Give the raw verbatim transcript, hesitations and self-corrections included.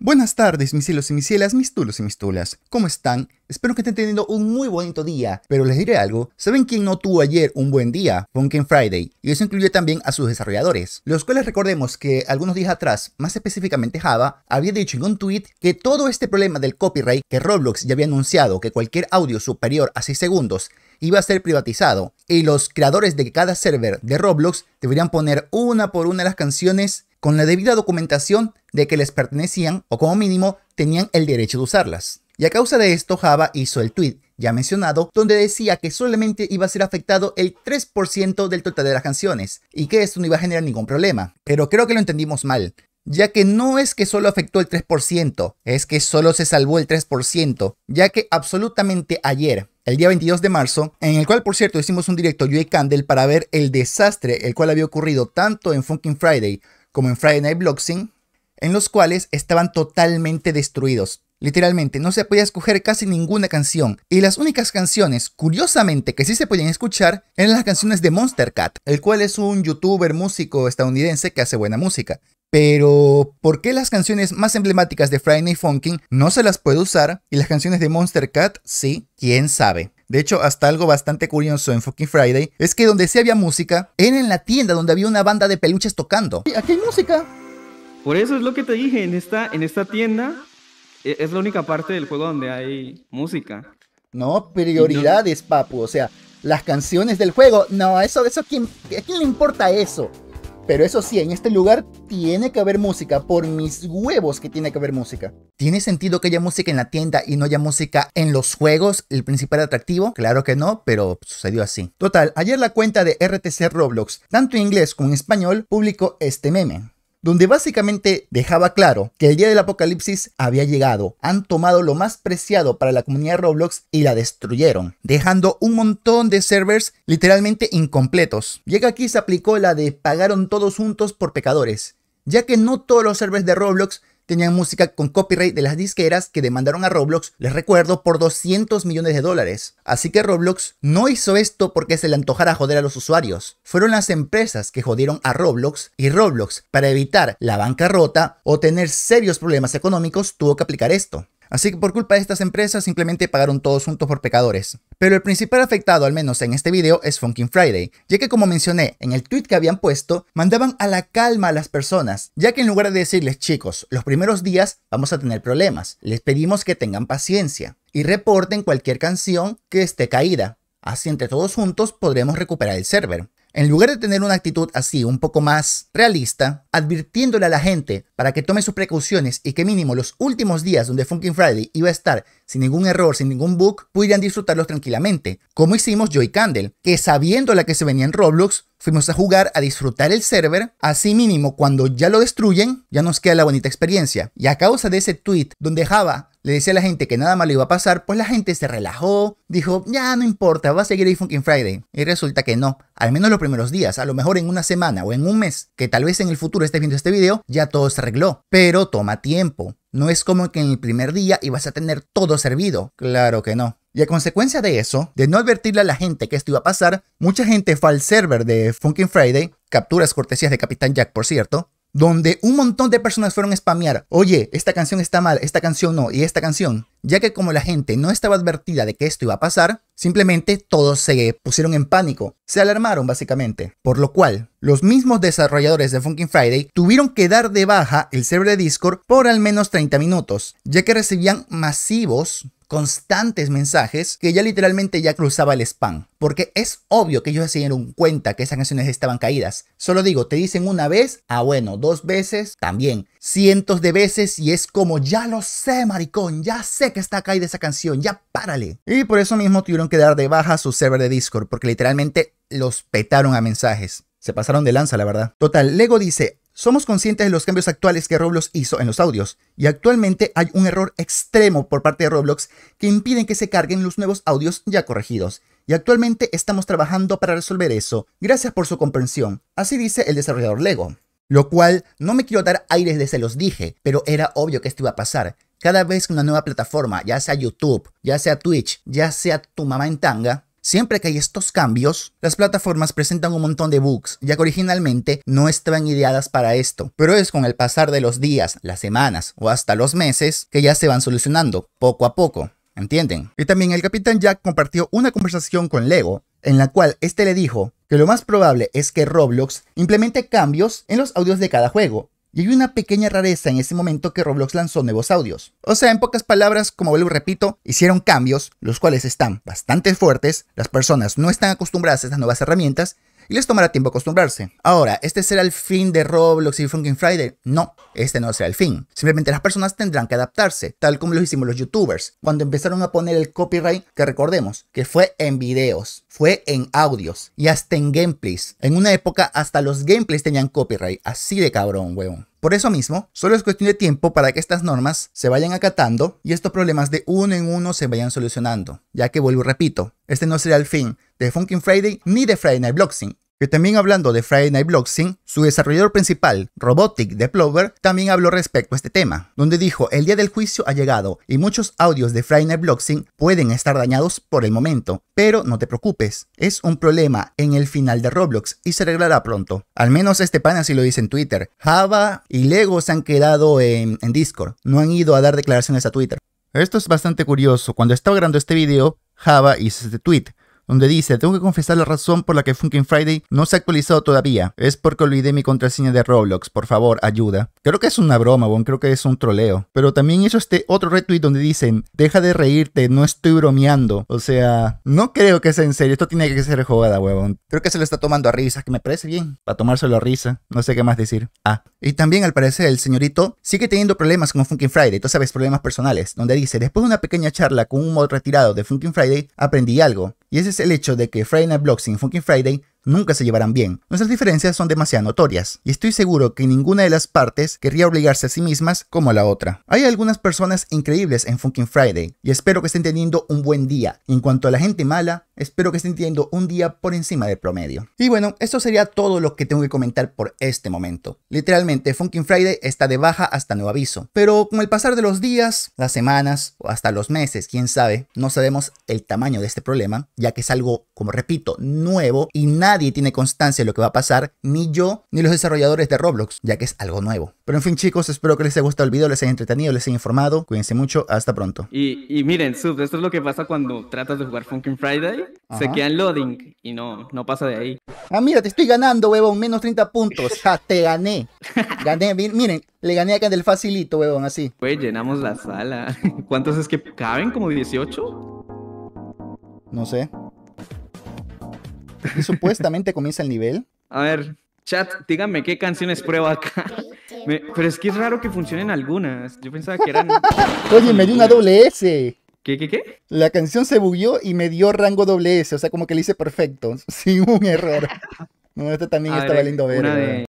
Buenas tardes, mis cielos y mis cielas, mis tulos y mis tulas. ¿Cómo están? Espero que estén teniendo un muy bonito día, pero les diré algo. ¿Saben quién no tuvo ayer un buen día? Funky Friday, y eso incluye también a sus desarrolladores, los cuales recordemos que algunos días atrás, más específicamente Java, había dicho en un tweet que todo este problema del copyright, que Roblox ya había anunciado que cualquier audio superior a seis segundos iba a ser privatizado, y los creadores de cada server de Roblox deberían poner una por una las canciones con la debida documentación de que les pertenecían o como mínimo tenían el derecho de usarlas. Y a causa de esto Java hizo el tweet ya mencionado, donde decía que solamente iba a ser afectado el tres por ciento del total de las canciones y que esto no iba a generar ningún problema. Pero creo que lo entendimos mal, ya que no es que solo afectó el tres por ciento, es que solo se salvó el tres por ciento, ya que absolutamente ayer, el día veintidós de marzo, en el cual por cierto hicimos un directo yo y Candel para ver el desastre el cual había ocurrido tanto en Funky Friday como en Friday Night Bloxxin, en los cuales estaban totalmente destruidos. Literalmente, no se podía escoger casi ninguna canción, y las únicas canciones, curiosamente, que sí se podían escuchar, eran las canciones de Monstercat, el cual es un youtuber músico estadounidense que hace buena música. Pero ¿por qué las canciones más emblemáticas de Friday Night Funkin no se las puede usar, y las canciones de Monstercat sí? ¿Quién sabe? De hecho, hasta algo bastante curioso en Funky Friday es que donde sí había música era en la tienda donde había una banda de peluches tocando. Aquí hay música. Por eso es lo que te dije, en esta, en esta tienda es la única parte del juego donde hay música. No, prioridades, papu. O sea, las canciones del juego. No, eso, eso ¿a quién, a quién le importa eso? Pero eso sí, en este lugar tiene que haber música, por mis huevos que tiene que haber música. ¿Tiene sentido que haya música en la tienda y no haya música en los juegos, el principal atractivo? Claro que no, pero sucedió así. Total, ayer la cuenta de R T C Roblox, tanto en inglés como en español, publicó este meme, donde básicamente dejaba claro que el día del apocalipsis había llegado, han tomado lo más preciado para la comunidad Roblox y la destruyeron, dejando un montón de servers literalmente incompletos. Llega aquí se aplicó la de pagaron todos juntos por pecadores, ya que no todos los servers de Roblox tenían música con copyright de las disqueras que demandaron a Roblox, les recuerdo, por doscientos millones de dólares. Así que Roblox no hizo esto porque se le antojara joder a los usuarios. Fueron las empresas que jodieron a Roblox, y Roblox, para evitar la bancarrota o tener serios problemas económicos, tuvo que aplicar esto. Así que por culpa de estas empresas simplemente pagaron todos juntos por pecadores. Pero el principal afectado, al menos en este video, es Funky Friday, ya que como mencioné en el tweet que habían puesto, mandaban a la calma a las personas, ya que en lugar de decirles chicos, los primeros días vamos a tener problemas, les pedimos que tengan paciencia y reporten cualquier canción que esté caída, así entre todos juntos podremos recuperar el server. En lugar de tener una actitud así un poco más realista, advirtiéndole a la gente para que tome sus precauciones y que mínimo los últimos días donde Funky Friday iba a estar sin ningún error, sin ningún bug, pudieran disfrutarlos tranquilamente, como hicimos yo y Candel, que sabiendo la que se venía en Roblox, fuimos a jugar, a disfrutar el server, así mínimo cuando ya lo destruyen, ya nos queda la bonita experiencia. Y a causa de ese tweet donde Java le decía a la gente que nada malo iba a pasar, pues la gente se relajó, dijo, ya no importa, va a seguir ahí Funky Friday. Y resulta que no, al menos los primeros días, a lo mejor en una semana o en un mes, que tal vez en el futuro estés viendo este video, ya todo se arregló. Pero toma tiempo, no es como que en el primer día ibas a tener todo servido, claro que no. Y a consecuencia de eso, de no advertirle a la gente que esto iba a pasar, mucha gente fue al server de Funky Friday, capturas cortesías de Capitán Jack por cierto, donde un montón de personas fueron a spamear, oye, esta canción está mal, esta canción no, y esta canción, ya que como la gente no estaba advertida de que esto iba a pasar, simplemente todos se pusieron en pánico, se alarmaron básicamente, por lo cual los mismos desarrolladores de Funky Friday tuvieron que dar de baja el server de Discord por al menos treinta minutos, ya que recibían masivos, constantes mensajes que ya literalmente ya cruzaba el spam, porque es obvio que ellos se dieron cuenta que esas canciones estaban caídas. Solo digo, te dicen una vez, ah bueno, dos veces, también, cientos de veces, y es como, ya lo sé maricón, ya sé que está caída esa canción, ya párale. Y por eso mismo tuvieron que dar de baja su server de Discord, porque literalmente los petaron a mensajes, se pasaron de lanza la verdad. Total, Lego dice, somos conscientes de los cambios actuales que Roblox hizo en los audios, y actualmente hay un error extremo por parte de Roblox que impiden que se carguen los nuevos audios ya corregidos, y actualmente estamos trabajando para resolver eso, gracias por su comprensión, así dice el desarrollador Lego. Lo cual, no me quiero dar aires de se los dije, pero era obvio que esto iba a pasar. Cada vez que una nueva plataforma, ya sea YouTube, ya sea Twitch, ya sea tu mamá en tanga, Siempre que hay estos cambios, las plataformas presentan un montón de bugs, ya que originalmente no estaban ideadas para esto, pero es con el pasar de los días, las semanas o hasta los meses que ya se van solucionando, poco a poco, ¿entienden? Y también el Capitán Jack compartió una conversación con Lego, en la cual este le dijo que lo más probable es que Roblox implemente cambios en los audios de cada juego, y hay una pequeña rareza en ese momento que Roblox lanzó nuevos audios. O sea, en pocas palabras, como vuelvo y repito, hicieron cambios, los cuales están bastante fuertes, las personas no están acostumbradas a estas nuevas herramientas, y les tomará tiempo acostumbrarse. Ahora, ¿este será el fin de Roblox y Funky Friday? No, este no será el fin. Simplemente las personas tendrán que adaptarse, tal como lo hicimos los youtubers, cuando empezaron a poner el copyright, que recordemos, que fue en videos, fue en audios, y hasta en gameplays. En una época hasta los gameplays tenían copyright, así de cabrón, huevón. Por eso mismo, solo es cuestión de tiempo para que estas normas se vayan acatando y estos problemas de uno en uno se vayan solucionando, ya que vuelvo y repito, este no será el fin de Funky Friday ni de Friday Night Bloxxin. Que también hablando de Friday Night Bloxxin, su desarrollador principal, Robotic Deplover, también habló respecto a este tema, donde dijo, el día del juicio ha llegado y muchos audios de Friday Night Bloxxin pueden estar dañados por el momento, pero no te preocupes, es un problema en el final de Roblox y se arreglará pronto. Al menos este pana sí lo dice en Twitter, Java y Lego se han quedado en, en Discord, no han ido a dar declaraciones a Twitter. Esto es bastante curioso, cuando estaba grabando este video, Java hizo este tweet, donde dice, tengo que confesar la razón por la que Funky Friday no se ha actualizado todavía. Es porque olvidé mi contraseña de Roblox, por favor, ayuda. Creo que es una broma, bon, creo que es un troleo. Pero también hizo este otro retweet donde dicen, deja de reírte, no estoy bromeando. O sea, no creo que sea en serio, esto tiene que ser jugada, huevón. Creo que se lo está tomando a risa, que me parece bien. Para tomárselo a risa, no sé qué más decir. Ah, y también al parecer el señorito sigue teniendo problemas con Funky Friday, tú sabes, problemas personales. Donde dice, después de una pequeña charla con un mod retirado de Funky Friday, aprendí algo. Y ese es el hecho de que Friday Night Bloxxin y Funky Friday nunca se llevarán bien. Nuestras diferencias son demasiado notorias, y estoy seguro que ninguna de las partes querría obligarse a sí mismas como a la otra. Hay algunas personas increíbles en Funky Friday, y espero que estén teniendo un buen día. Y en cuanto a la gente mala, espero que estén teniendo un día por encima del promedio. Y bueno, esto sería todo lo que tengo que comentar por este momento. Literalmente, Funky Friday está de baja hasta nuevo aviso, pero con el pasar de los días, las semanas, o hasta los meses, quién sabe, no sabemos el tamaño de este problema, ya que es algo, como repito, nuevo, y nada Nadie tiene constancia de lo que va a pasar, ni yo, ni los desarrolladores de Roblox, ya que es algo nuevo. Pero en fin, chicos, espero que les haya gustado el video, les haya entretenido, les haya informado. Cuídense mucho, hasta pronto. Y, y miren, sub, esto es lo que pasa cuando tratas de jugar Funky Friday. Ajá. Se queda en loading y no, no pasa de ahí. Ah, mira, te estoy ganando, huevón, menos treinta puntos. Ja, te gané. Gané, miren, le gané acá del facilito, huevón, así. Pues llenamos la sala. ¿Cuántos es que caben? ¿Como dieciocho? No sé. Y supuestamente comienza el nivel. A ver, chat, díganme qué canciones prueba acá. Me, pero es que es raro que funcionen algunas. Yo pensaba que eran... Oye, me dio una doble S. ¿Qué, qué, qué? La canción se bugueó y me dio rango doble S. O sea, como que le hice perfecto, sin un error. No, esta también está valiendo ver.